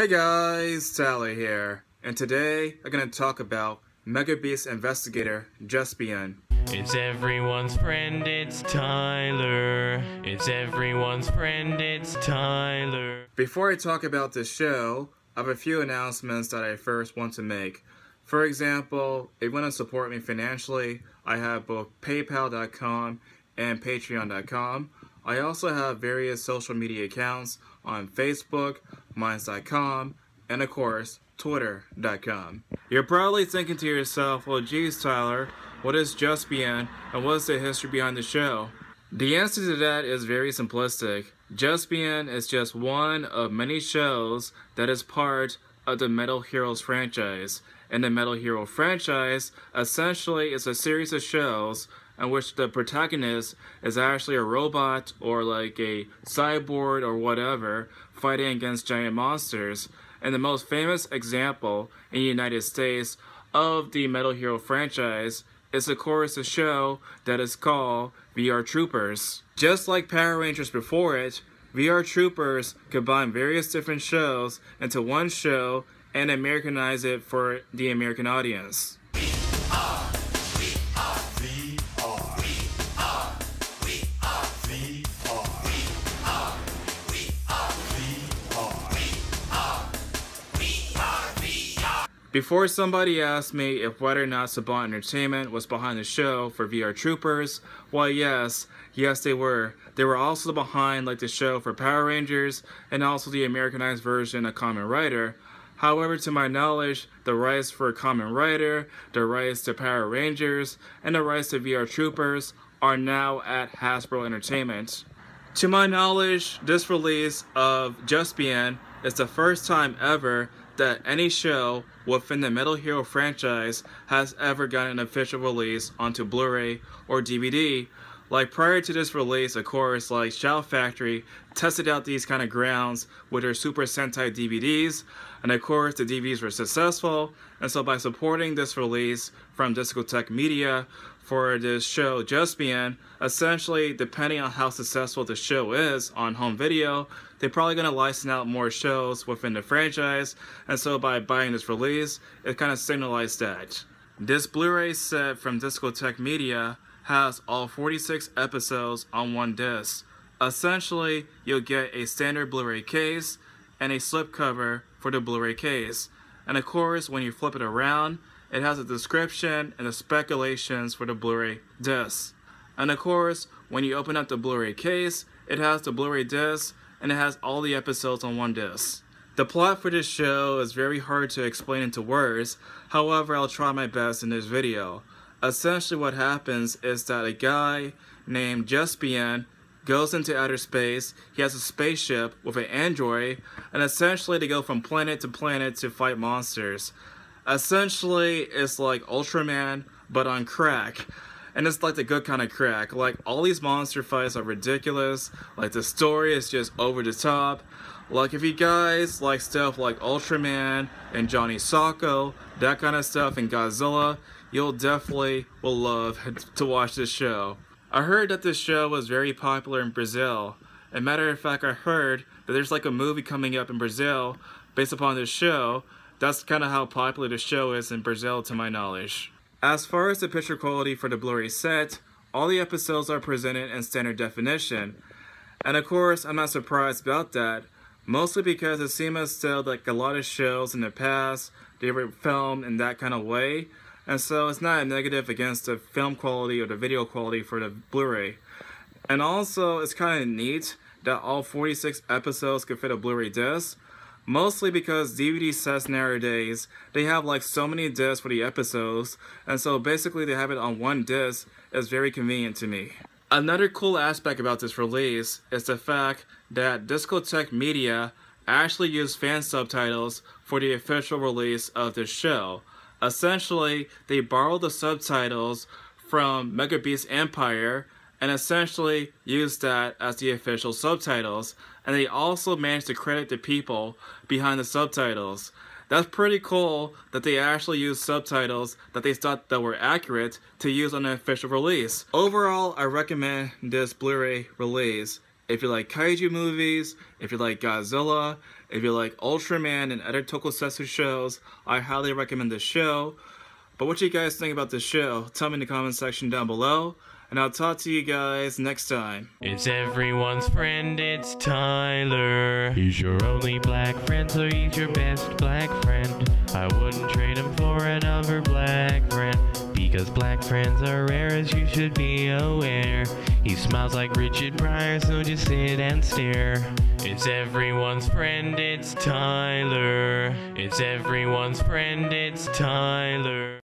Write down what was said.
Hey guys, Tally here, and today I'm going to talk about Megabeast Investigator Jupison. It's everyone's friend, it's Tyler. It's everyone's friend, it's Tyler. Before I talk about this show, I have a few announcements that I first want to make. For example, if you want to support me financially, I have both PayPal.com and Patreon.com. I also have various social media accounts on Facebook, Minds.com, and of course, Twitter.com. You're probably thinking to yourself, well geez Tyler, what is Jupison and what is the history behind the show? The answer to that is very simplistic. Jupison is just one of many shows that is part of the Metal Heroes franchise. And the Metal Hero franchise essentially is a series of shows in which the protagonist is actually a robot or like a cyborg or whatever fighting against giant monsters. And the most famous example in the United States of the Metal Hero franchise is of course a show that is called VR Troopers. Just like Power Rangers before it, VR Troopers combined various different shows into one show and Americanize it for the American audience. Before somebody asked me if whether or not Saban Entertainment was behind the show for VR Troopers, well yes they were. They were also behind like the show for Power Rangers and also the Americanized version of Kamen Rider. However, to my knowledge, the rights for Kamen Rider, the rights to Power Rangers, and the rights to VR Troopers are now at Hasbro Entertainment. To my knowledge, this release of Jupison is the first time ever that any show within the Metal Hero franchise has ever gotten an official release onto Blu-ray or DVD. Like prior to this release, of course, like Shout Factory tested out these kind of grounds with their Super Sentai DVDs, and of course the DVDs were successful, and so by supporting this release from Discotek Media for this show Jupison, essentially depending on how successful the show is on home video, they're probably going to license out more shows within the franchise, and so by buying this release, it kind of signalized that. This Blu-ray set from Discotek Media has all 46 episodes on one disc. Essentially, you'll get a standard Blu-ray case and a slipcover for the Blu-ray case. And of course, when you flip it around, it has a description and the speculations for the Blu-ray disc. And of course, when you open up the Blu-ray case, it has the Blu-ray disc and it has all the episodes on one disc. The plot for this show is very hard to explain into words, however, I'll try my best in this video. Essentially what happens is that a guy named Jupison goes into outer space. He has a spaceship with an android, and essentially they go from planet to planet to fight monsters. Essentially it's like Ultraman but on crack, and it's like the good kind of crack. Like all these monster fights are ridiculous, like the story is just over the top. Like if you guys like stuff like Ultraman and Johnny Sokko, that kind of stuff, and Godzilla, you'll definitely will love to watch this show. I heard that this show was very popular in Brazil. As a matter of fact, I heard that there's like a movie coming up in Brazil based upon this show. That's kind of how popular the show is in Brazil to my knowledge. As far as the picture quality for the Blu-ray set, all the episodes are presented in standard definition. And of course, I'm not surprised about that, mostly because it seems still like a lot of shows in the past, they were filmed in that kind of way. And so it's not a negative against the film quality or the video quality for the Blu-ray. And also, it's kind of neat that all 46 episodes could fit a Blu-ray disc, mostly because DVD sets nowadays, they have like so many discs for the episodes, and so basically they have it on one disc is very convenient to me. Another cool aspect about this release is the fact that Discotek Media actually used fan subtitles for the official release of this show. Essentially, they borrowed the subtitles from Megabeast Empire and essentially used that as the official subtitles, and they also managed to credit the people behind the subtitles. That's pretty cool that they actually used subtitles that they thought that were accurate to use on an official release. Overall, I recommend this Blu-ray release. If you like kaiju movies, if you like Godzilla, if you like Ultraman and other Tokusatsu shows, I highly recommend this show. But what do you guys think about this show? Tell me in the comment section down below, and I'll talk to you guys next time. It's everyone's friend, it's Tyler. He's your only black friend, so he's your best black friend. I wouldn't trade him for another black friend, because black friends are rare, as you should be aware. He smiles like Richard Pryor, so just sit and stare. It's everyone's friend, it's Tyler. It's everyone's friend, it's Tyler.